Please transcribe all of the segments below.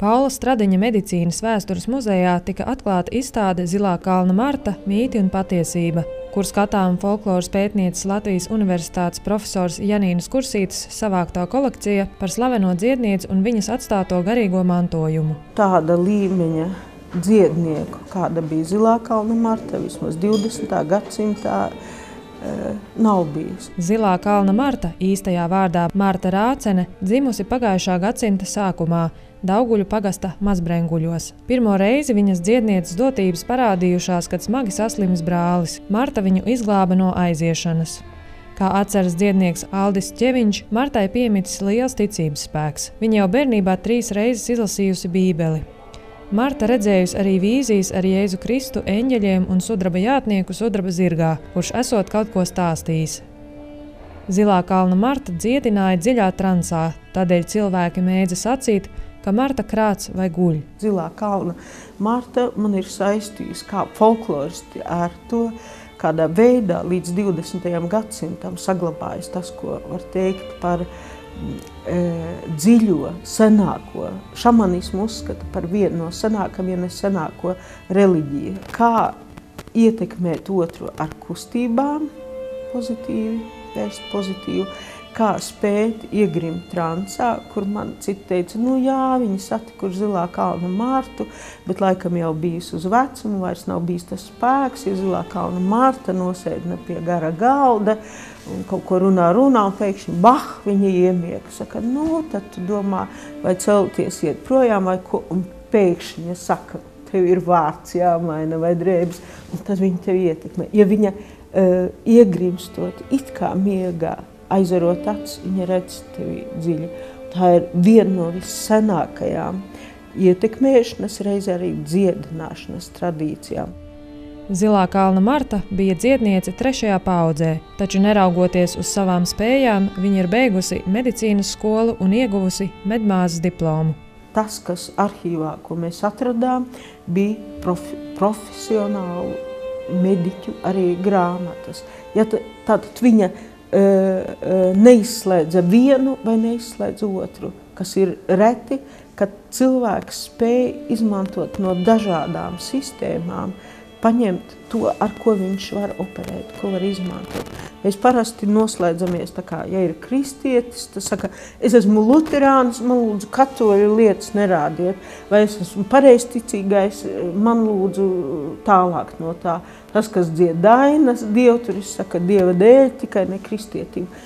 Paula Stradiņa medicīnas vēstures muzejā tika atklāta izstāde Zilākalna Marta – mīti un patiesība, kur skatām folkloras pētnieces Latvijas Universitātes profesors Janīnas Kursītes savāktā kolekcija par slaveno dziednieci un viņas atstāto garīgo mantojumu. Tāda līmeņa dziednieku, kāda bija Zilākalna Marta, vismaz 20. gadsimtā, nav bijis. Zilākalna Marta, īstajā vārdā Marta Rācene, dzimusi pagājušā gadsimta sākumā Dauguļu pagasta Mazbrenguļos. Pirmo reizi viņas dziednieces dotības parādījušās, kad smagi saslims brālis. Marta viņu izglāba no aiziešanas. Kā atceras dziednieks Aldis Čeviņš, Martai piemicis liels ticības spēks. Viņa jau bērnībā 3 reizes izlasījusi Bībeli. Marta redzējusi arī vīzijas ar Jēzu Kristu, eņģeļiem un sudraba jātnieku sudraba zirgā, kurš esot kaut ko stāstījis. Zilākalna Marta dziedināja dziļā transā, tādēļ cilvēki mēdza sacīt, ka Marta krāc vai guļ. Zilākalna Marta man ir saistījusi kā folkloristi ar to, kādā veidā līdz 20. gadsimtam saglabājas tas, ko var teikt par dziļo, senāko. Šamanismu uzskata par vienu no senākam, ja ne senāko reliģiju. Kā ietekmēt otru ar kustībām pozitīvi, vērst pozitīvu, kā spēt iegrimt transā, kur man citi teica, nu jā, viņi satikuši Zilākalna Martu, bet laikam jau bijis uz vecumu, vairs nav bijis tas spēks, ir Zilākalna Marta nosēdina pie gara galda, un kaut ko runā, un pēkšņi, bah, viņa iemiega. Saka, nu, tad tu domā, vai celties iet projām, vai ko, un pēkšņi saka, tev ir vārds jāmaina vai drēbes, un tad viņa tev ietekmē. Ja viņa iegrimstot it kā miegā, aizverot acis, viņa redz tevi dziļi. Tā ir viena no vissenākajām ietekmēšanas, reiz arī dziedināšanas tradīcijām. Zilākalna Marta bija dziedniece 3. paudzē, taču neraugoties uz savām spējām, viņa ir beigusi medicīnas skolu un ieguvusi medmāzes diplomu. Tas, kas arhīvā, ko mēs atradām, bija profesionālu mediķu arī grāmatas. Ja tātad viņa neizslēdza vienu vai neizslēdza otru, kas ir reti, kad cilvēks spēja izmantot no dažādām sistēmām, paņemt to, ar ko viņš var operēt, ko var izmantot. Mēs parasti noslēdzamies tā kā, ja ir kristietis, tad saka, es esmu luterāns, man lūdzu katoļu lietas nerādiet, vai es esmu pareizticīgais, man lūdzu tālāk no tā. Tas, kas dzied Dainas, Dievturis saka, Dieva dēļ, tikai ne kristietību.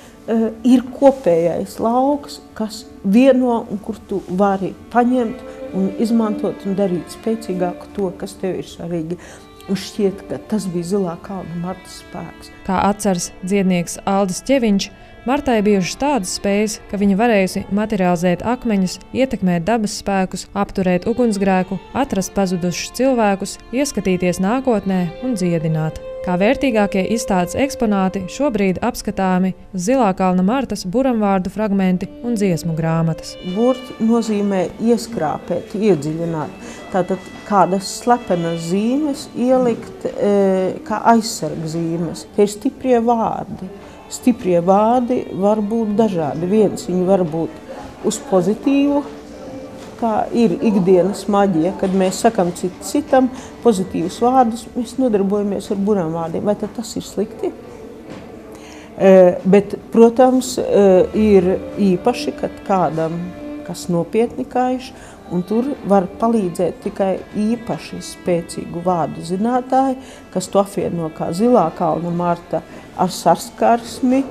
Ir kopējais lauks, kas vieno un kur tu vari paņemt un izmantot un darīt spēcīgāku to, kas tev ir svarīgi. Un šķiet, ka tas bija Zilākalna Martas spēks. Kā atceras dziednieks Aldis Čeviņš, Martai bijušas tādas spējas, ka viņa varējusi materializēt akmeņus, ietekmēt dabas spēkus, apturēt ugunsgrēku, atrast pazudušus cilvēkus, ieskatīties nākotnē un dziedināt. Kā vērtīgākie izstādes eksponāti šobrīd apskatāmi Zilākalna Martas buramvārdu fragmenti un dziesmu grāmatas. Burti nozīmē ieskrāpēt, iedziļināt. Tātad kādas slepenas zīmes ielikt kā aizsargzīmes. Tie ir stiprie vārdi. Stiprie vārdi var būt dažādi. Viens viņi var būt uz pozitīvu, kā ir ikdienas maģija, kad mēs sakam citam pozitīvus vārdus, mēs nodarbojamies ar burām vārdiem. Vai tad tas ir slikti? Bet, protams, ir īpaši, kad kādam, kas nopietni kājuši, un tur var palīdzēt tikai īpaši spēcīgu vārdu zinātāji, kas to apvieno kā Zilākalna Marta ar saskarsmi,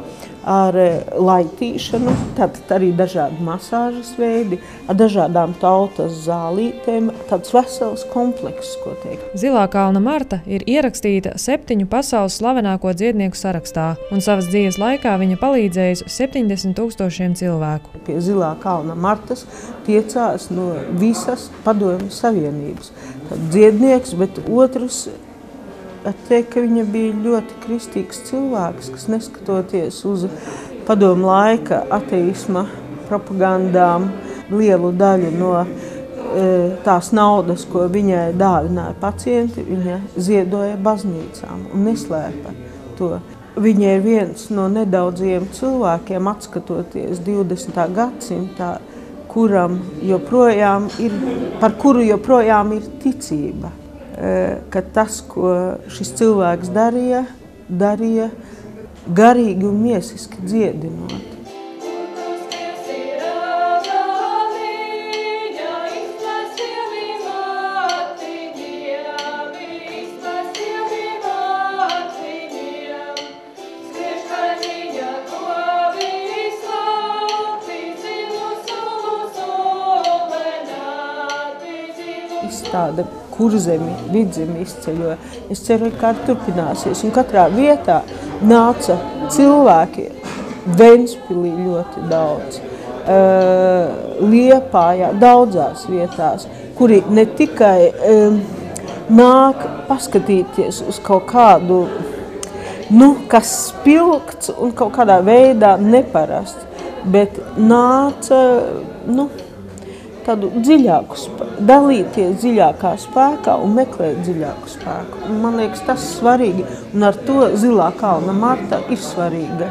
ar laitīšanu, tad arī dažādi masāžas veidi, ar dažādām tautas zālītēm, tāds vesels komplekss, ko teikt. Zilākalna Marta ir ierakstīta 7 pasaules slavenāko dziednieku sarakstā, un savas dzīves laikā viņa palīdzējusi 70 000 cilvēku. Pie Zilākalna Martas tiecās no visas Padomju Savienības. Tad dziednieks, bet otrs, teikt, ka viņa bija ļoti kristīgs cilvēks, kas neskatoties uz padomu laika ateisma propagandām, lielu daļu no tās naudas, ko viņai dāvināja pacienti, viņa ziedoja baznīcām un neslēpa to. Viņa ir viens no nedaudziem cilvēkiem, atskatoties 20. gadsimtā, par kuru joprojām ir ticība, ka tas, ko šis cilvēks darīja garīgi un miesiski dziedinot. Tāda kurzemi, vidzemi izceļoja. Es ceru, ka kāda turpināsies. Un katrā vietā nāca cilvēki, Ventspilī ļoti daudz, Liepājā, daudzās vietās, kuri ne tikai nāk paskatīties uz kaut kādu, kas spilgts un kaut kādā veidā neparasts, bet nāca, tādu dziļāku spēku, dalīties dziļākā spēkā un meklēt dziļāku spēku. Un man liekas, tas svarīgi, un ar to Zilākalna Marta ir svarīga.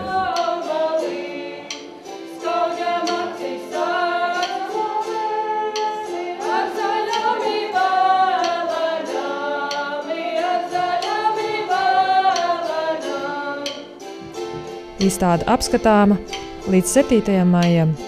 Izstāde apskatāma līdz 7. maijam.